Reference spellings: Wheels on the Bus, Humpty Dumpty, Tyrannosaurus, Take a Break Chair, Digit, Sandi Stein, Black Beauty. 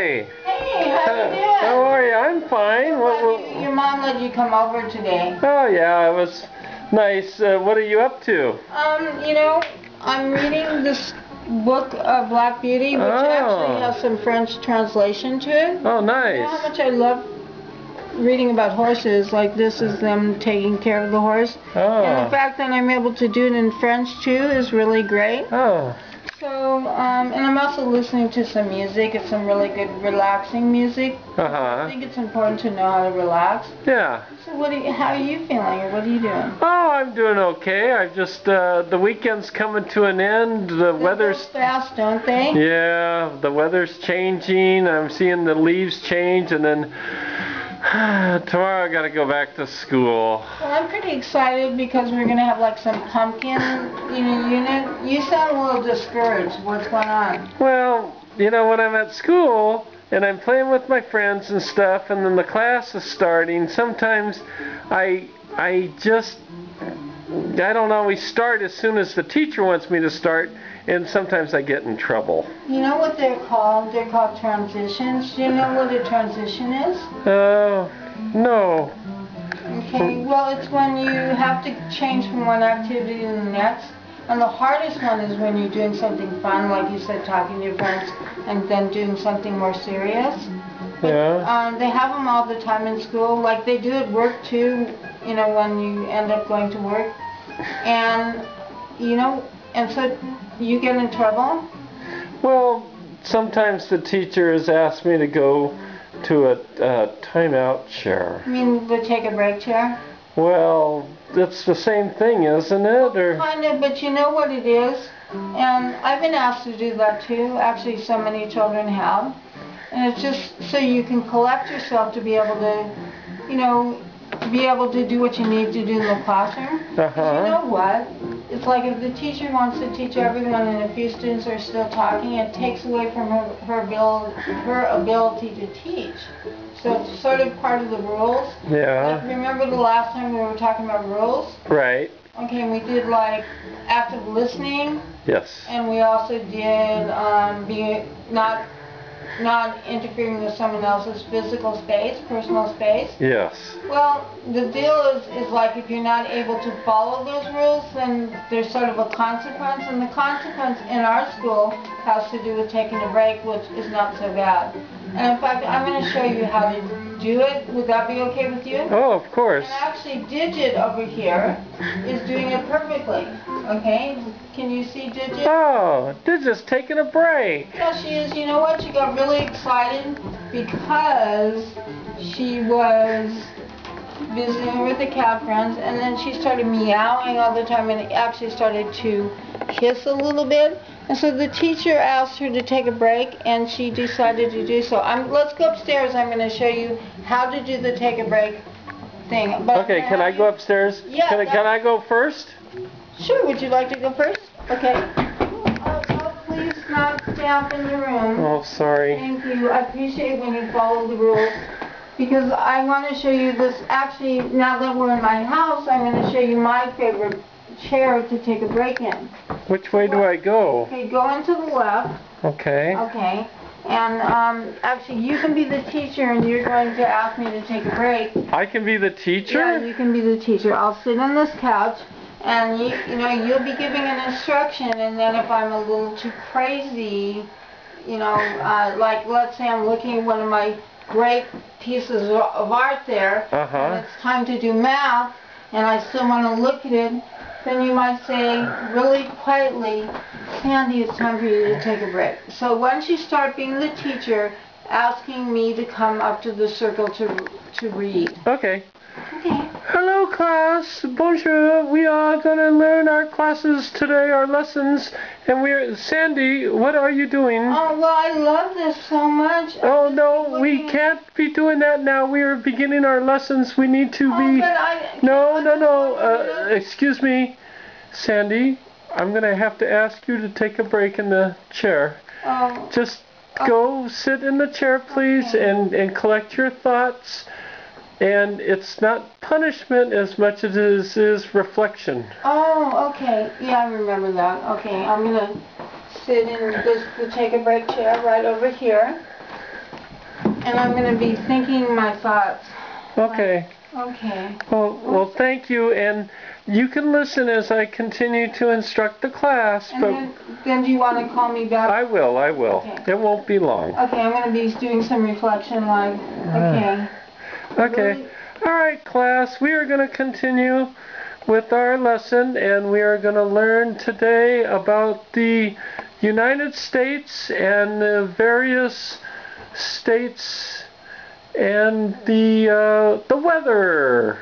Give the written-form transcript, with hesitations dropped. Hi. Hey, how you doing? How are you? I'm fine. Your mom let you come over today. Oh yeah, it was nice. What are you up to? You know, I'm reading this book of Black Beauty, which actually has some French translation to it. Oh, nice. You know how much I love reading about horses, like this is them taking care of the horse. Oh. And the fact that I'm able to do it in French too is really great. Oh. So, and I'm also listening to some music. It's some really good relaxing music. Uh-huh. I think it's important to know how to relax. Yeah. So how are you feeling, or what are you doing? Oh, I'm doing okay. I've just, the weekend's coming to an end. They weather's go fast, don't they? Yeah, the weather's changing. I'm seeing the leaves change, and then tomorrow I gotta go back to school. Well, I'm pretty excited because we're gonna have like some pumpkin, you know, you sound a little discouraged. What's going on? Well, you know, when I'm at school and I'm playing with my friends and stuff, and then the class is starting, sometimes I don't always start as soon as the teacher wants me to start, and sometimes I get in trouble. You know what they're called? They're called transitions. Do you know what a transition is? No. Okay, well, it's when you have to change from one activity to the next, and the hardest one is when you're doing something fun, like you said, talking to your friends, and then doing something more serious. Yeah. They have them all the time in school, like they do at work too, you know, when you end up going to work. And, you know, and so you get in trouble? Well, sometimes the teacher has asked me to go to a timeout chair. You mean the take a break chair? Well, it's the same thing, isn't it? Or kind of, but you know what it is? And I've been asked to do that too. Actually, so many children have. And it's just so you can collect yourself to be able to, you know, be able to do what you need to do in the classroom. Uh-huh. You know what? It's like if the teacher wants to teach everyone and a few students are still talking, it takes away from her ability to teach. So it's sort of part of the rules. Yeah. Like, remember the last time we were talking about rules? Right. Okay, and we did like active listening. Yes. And we also did not interfering with someone else's physical space, personal space. Yes. Well, the deal is like if you're not able to follow those rules, then there's sort of a consequence, and the consequence in our school has to do with taking a break, which is not so bad. And in fact, I'm going to show you how to do it. Would that be okay with you? Oh, of course. And actually, Digit over here is doing it perfectly. Okay? Can you see Digit? Oh, Digit's taking a break. Yeah, she is. You know what? She got really excited because she was visiting with the cat friends, and then she started meowing all the time, and it actually started to hiss a little bit. And so the teacher asked her to take a break, and she decided to do so. Let's go upstairs. I'm going to show you how to do the take a break thing. But okay, can I go upstairs? Yeah. Can I go first? Sure. Would you like to go first? Okay. Oh, please not stamp in the room. Oh, sorry. Thank you. I appreciate when you follow the rules, because I want to show you this. Actually, now that we're in my house, I'm going to show you my favorite chair to take a break in. Which way do I go? Okay, go into the left. Okay. Okay. And actually, you can be the teacher, and you're going to ask me to take a break. I can be the teacher? Yeah, you can be the teacher. I'll sit on this couch, and you'll be giving an instruction, and then if I'm a little too crazy, you know, like let's say I'm looking at one of my great pieces of art there, and it's time to do math, and I still want to look at it, then you might say really quietly, Sandy, it's time for you to take a break. So once you start being the teacher, asking me to come up to the circle to read. Okay. Okay. Hello, class. Bonjour. We are going to learn our classes today, our lessons. And we're, Sandy, what are you doing? Oh, well, I love this so much. Oh, no, we can't be doing that now. We are beginning our lessons. We need to be... But no. Excuse me, Sandy. I'm going to have to ask you to take a break in the chair. Oh. Just go sit in the chair, please, and collect your thoughts. And it's not punishment as much as it is reflection. Oh, okay. Yeah, I remember that. Okay, I'm going to sit in the take a break chair right over here. and I'm going to be thinking my thoughts. Okay. Like, okay. Well, thank you, and you can listen as I continue to instruct the class. And but then do you want to call me back? I will. Okay. It won't be long. Okay, I'm going to be doing some reflection, like, okay. Okay. Really? All right, class, we are going to continue with our lesson, and we are going to learn today about the United States and the various states and the weather.